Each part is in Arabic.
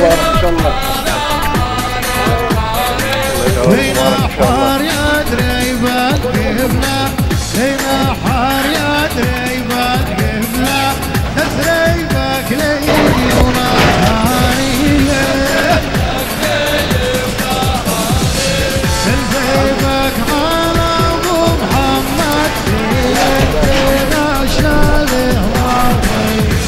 مبارك ان شاء الله. هينا حار يا دريبة قبلة، هينا حار يا دريبة قبلة، دريبك ليلي ونهاري، دريبك على ابو محمد، دريبنا شاله واطي.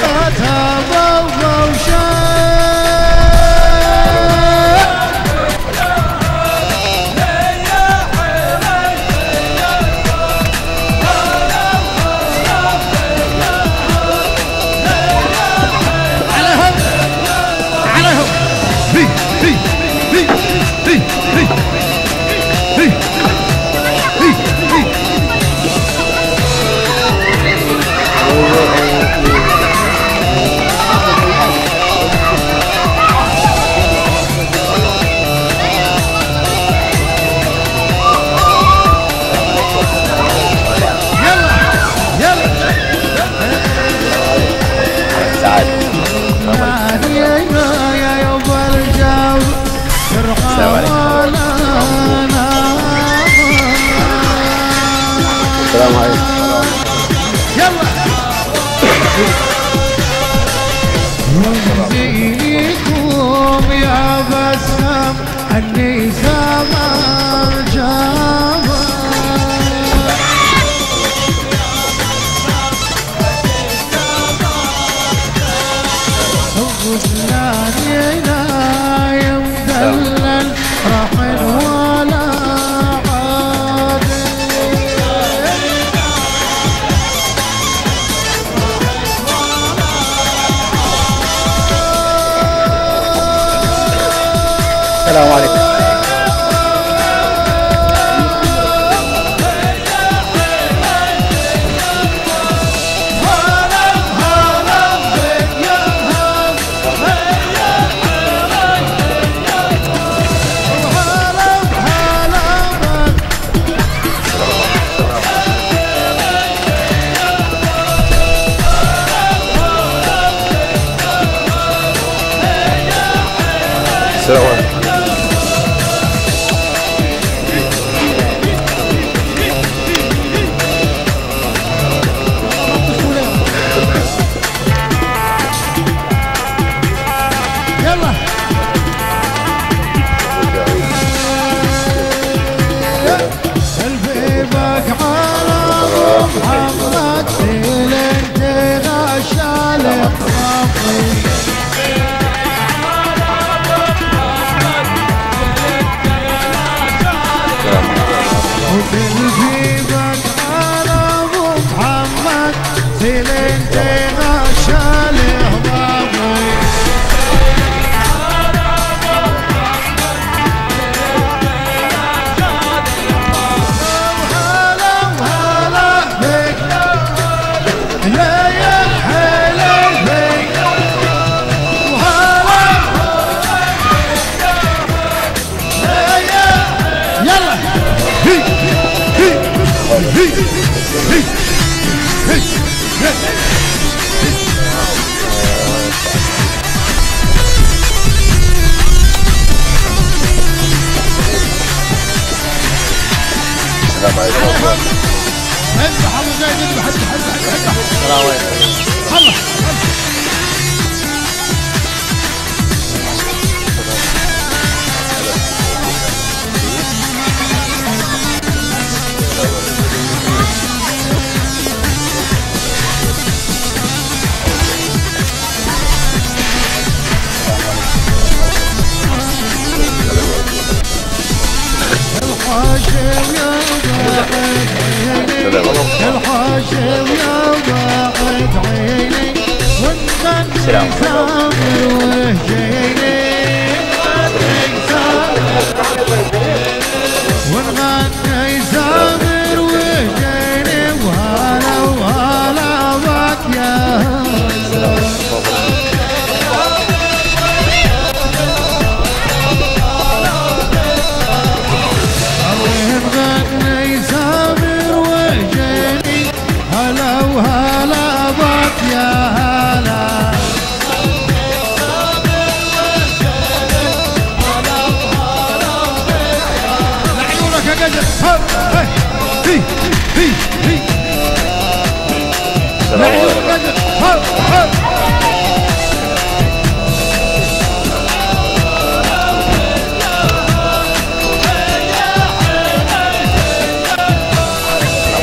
صوتها ضوء وشاع عليهم عليهم بي بي بي بي بي بي بي بي السلام عليكم. يلا يهديكم يا بسام اني سامع الجامع غزلاني نايم دلل راحل ولا السلام عليكم. السلام عليكم. السلام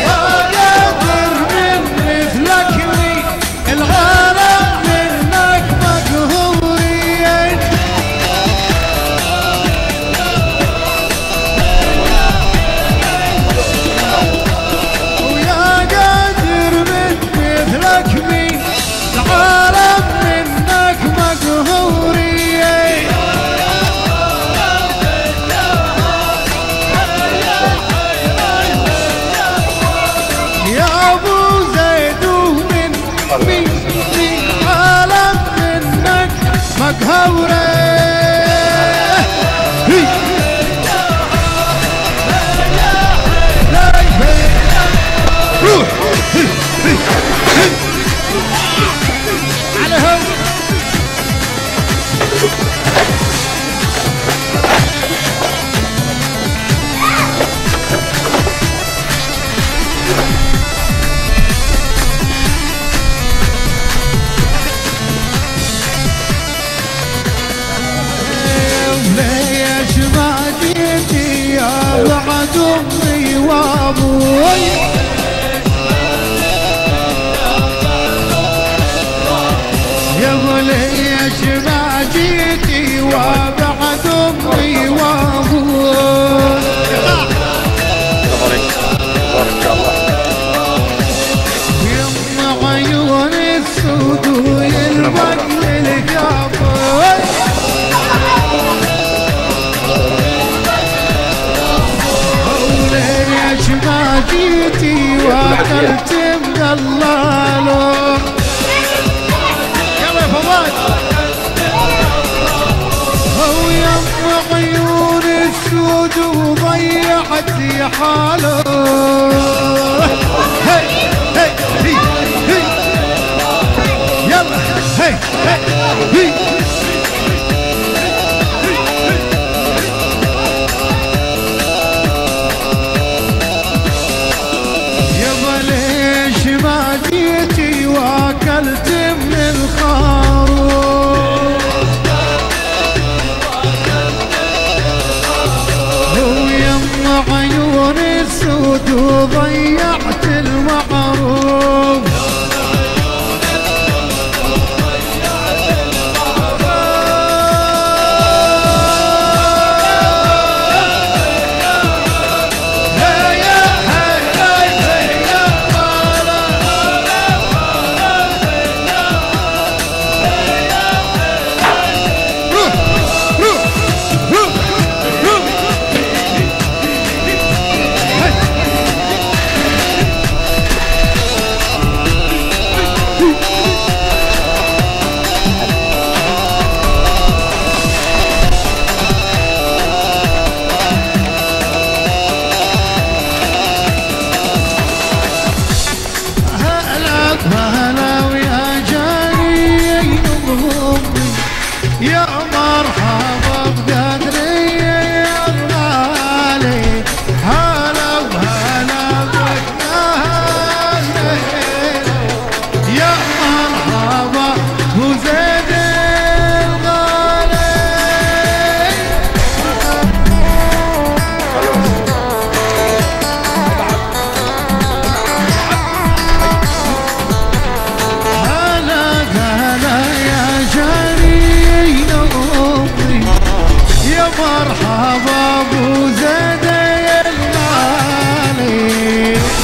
أقدر من مثلك لي العالم ابويا ليش ما جيتي وابعد امي وابوي يم عيون السود يلبق للقافي ليش ما جيتي واكلت من الله هو يم عيون السود وضيعتي حاله هي هي هي هي يلا هي هي هي يما ليش ما جيتي واكلت من الخروف عيون السود وضيعت المعروف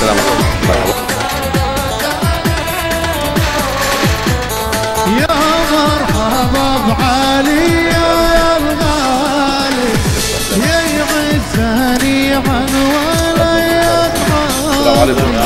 السلام عليكم.